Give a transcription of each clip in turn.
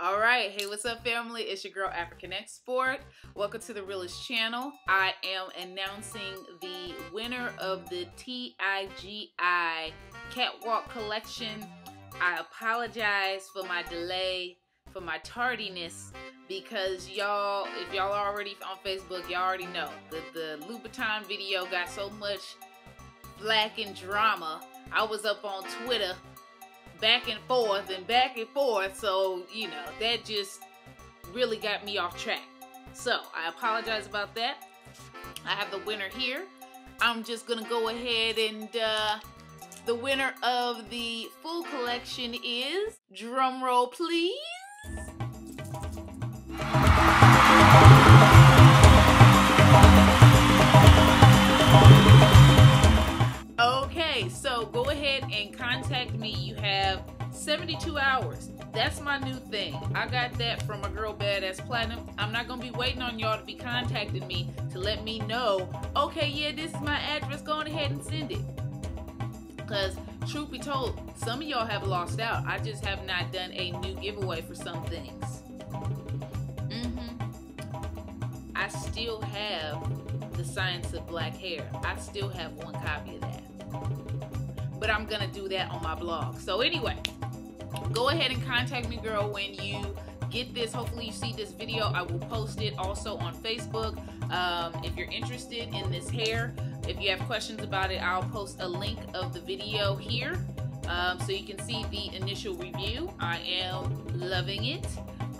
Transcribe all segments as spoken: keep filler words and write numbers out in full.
All right, hey, what's up, family? It's your girl African Export. Welcome to the Realist channel. I am announcing the winner of the T I G I Catwalk collection. I apologize for my delay, for my tardiness, because y'all, if y'all are already on Facebook, y'all already know that the Louboutin video got so much flack and drama. I was up on Twitter back and forth and back and forth, so you know that just really got me off track, so I apologize about that. I have the winner here. I'm just gonna go ahead and uh, the winner of the full collection is, drum roll please, Contact me. You have seventy-two hours. That's my new thing. I got that from my girl Badass Platinum. I'm not gonna be waiting on y'all to be contacting me to let me know, okay, yeah, this is my address, go on ahead and send it, because truth be told, some of y'all have lost out. I just have not done a new giveaway for some things. mm-hmm. I still have The Science of Black Hair. I still have one copy of that, but I'm gonna do that on my blog. So anyway, go ahead and contact me, girl, when you get this. Hopefully you see this video. I will post it also on Facebook. Um, if you're interested in this hair, if you have questions about it, I'll post a link of the video here, um, so you can see the initial review. I am loving it.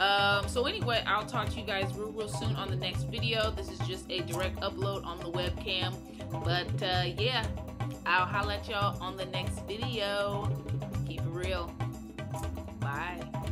Um, so anyway, I'll talk to you guys real, real soon on the next video. This is just a direct upload on the webcam, but uh, yeah. I'll holler at y'all on the next video. Keep it real. Bye.